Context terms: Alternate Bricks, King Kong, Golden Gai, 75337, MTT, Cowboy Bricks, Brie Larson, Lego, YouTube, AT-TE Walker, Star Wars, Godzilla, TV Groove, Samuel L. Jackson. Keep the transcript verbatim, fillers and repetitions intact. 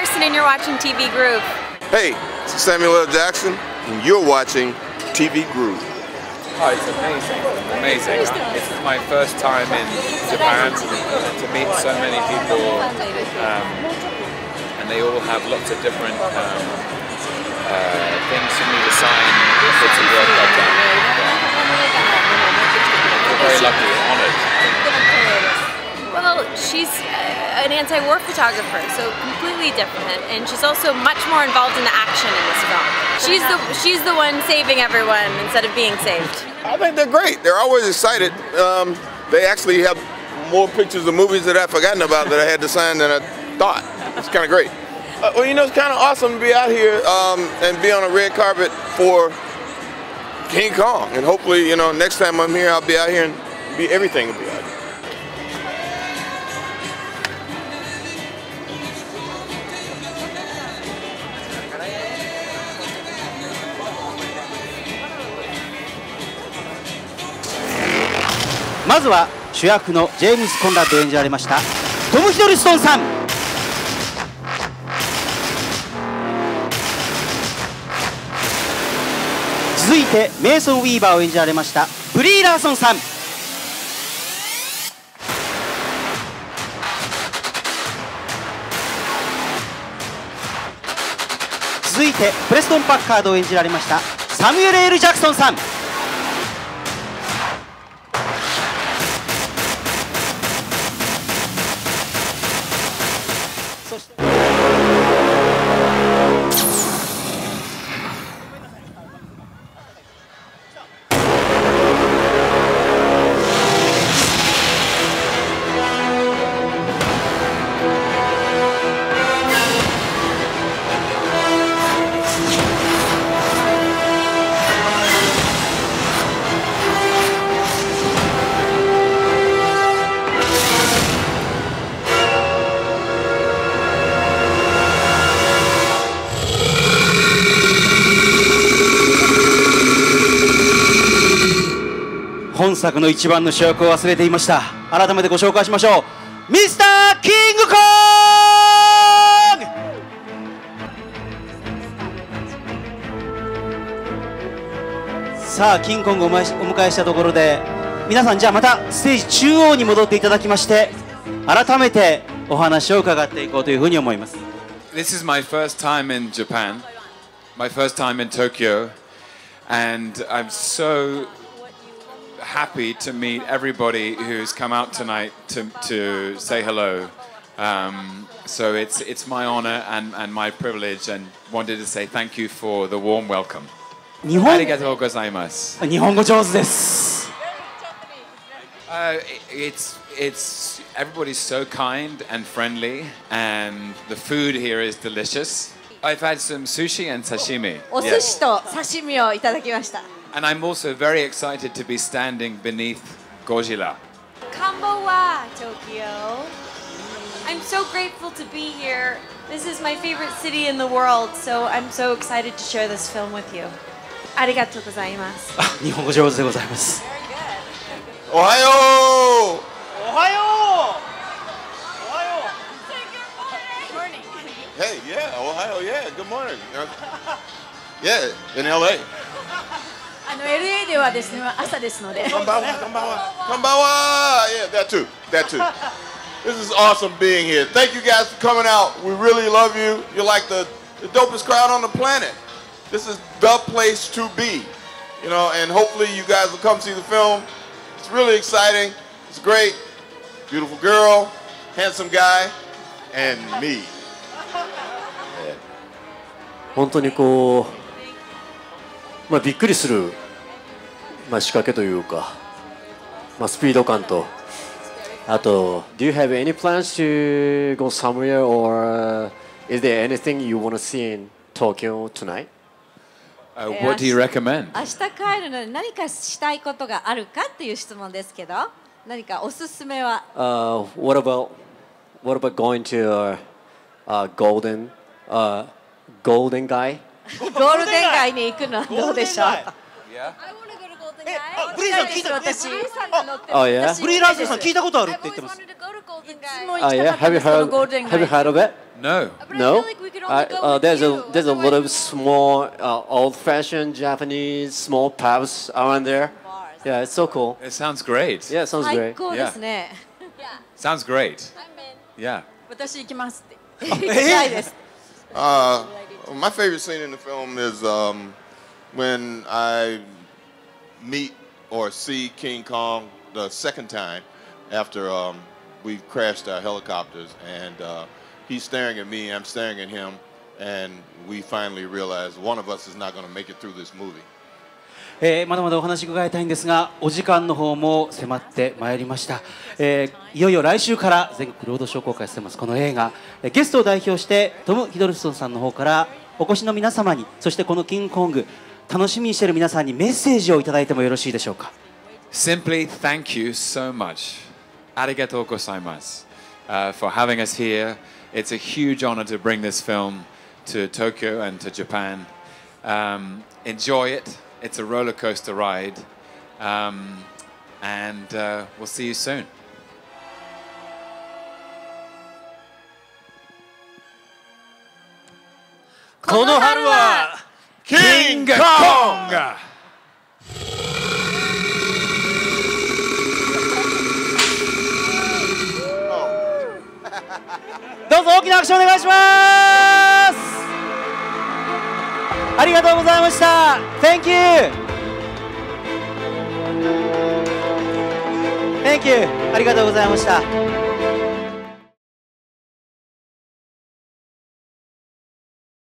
Larson and you're watching T V Groove. Hey, this is Samuel L. Jackson and you're watching T V Groove. Oh, it's amazing, amazing. It's my first time in Japan to meet so many people um, and they all have lots of different um, uh, things for me to sign and bits of work like that. We're very lucky and honoured. Well, she's an anti-war photographer, so completely different, and she's also much more involved in the action in this film. She's the she's the one saving everyone instead of being saved. I think they're great. They're always excited. Um, they actually have more pictures of movies that I've forgotten about that I had to sign than I thought. It's kind of great. Uh, well, you know, it's kind of awesome to be out here um, and be on a red carpet for King Kong, and hopefully, you know, next time I'm here, I'll be out here and be everything will be out here.まずは主役のジェームズ・コンラッドを演じられましたトム・ヒドルストンさん。続いてメイソン・ウィーバーを演じられましたブリー・ラーソンさん。続いてプレストン・パッカードを演じられましたサミュエル・エル・ジャクソンさん。 本作の一番の主役を忘れていました。改めてご紹介しましょう。ミスター・キングコング。さあ、キングコングをお迎えしたところで、皆さんじゃあまたステージ中央に戻っていただきまして、改めてお話を伺っていこうというふうに思います。This is my first time in Japan, my first time in Tokyo, and I'm so happy to meet everybody who's come out tonight to, to say hello. Um, so it's, it's my honor and, and my privilege, and wanted to say thank you for the warm welcome. Arigatou gozaimasu. Uh, it's, it's, everybody's so kind and friendly, and the food here is delicious. I've had some sushi and sashimi. Yes. And I'm also very excited to be standing beneath Godzilla. Konbanwa, Tokyo. I'm so grateful to be here. This is my favorite city in the world, so I'm so excited to share this film with you. Arigatou gozaimasu. Nihongo jouzu de gozaimasu. Very good. Ohayo! Ohayo! Ohayo! Say good morning. Good morning. Hey, yeah, Ohio, yeah, good morning. Yeah, in L A. あの L A ではですね、朝ですので。こんばんは、こんばんは、こんばんは。Yeah, that too, that too. This is awesome being here. Thank you guys for coming out. We really love you. You're like the, the dopest crowd on the planet. This is the place to be, you know. And hopefully you guys will come see the film. It's really exciting. It's great. Beautiful girl, handsome guy, and me. 本当にこう。 まあびっくりするまあ仕掛けというかまあスピード感とあと Do you have any plans to go somewhere or is there anything you want to see in Tokyo tonight? What do you recommend? 明日帰るので何かしたいことがあるかっていう質問ですけど何かおすすめは What about What about going to Golden Golden Gai? ゴールデン街に行くのはどうでしょう。ブリーさん聞いた私。あ、いや。ブリーラーソンさん聞いたことあるって言ってます。いつも行きたかった。Have you heard of it? No. But no. I feel like we could only I, go uh, with there's you. a there's Otherwise, a lot of small, uh, old-fashioned Japanese small pubs around there. Bars. Yeah, it's so cool. It sounds great. Yeah, it sounds great. Yeah. Sounds great. I'm in. Yeah. uh, my favorite scene in the film is um, when I meet or see King Kong the second time after um, we crashed our helicopters, and uh, he's staring at me, I'm staring at him, and we finally realize one of us is not going to make it through this movie. えー、まだまだお話伺いたいんですが、お時間の方も迫ってまいりました。えー、いよいよ来週から全国ロードショー公開してますこの映画、ゲストを代表してトム・ヒドルストンさんの方からお越しの皆様に、そしてこのキングコング楽しみにしている皆さんにメッセージをいただいてもよろしいでしょうか。 Simply thank you so much. ありがとうございます for having us here. It's a huge honor to bring this film to Tokyo and to Japan. Um, enjoy it. It's a roller coaster ride, um, and uh, we'll see you soon. Kono haru wa King Kong! Dozo, oki na akushu onegai shimasu! ありがとうございました。Thank you. Thank you. ありがとうございました。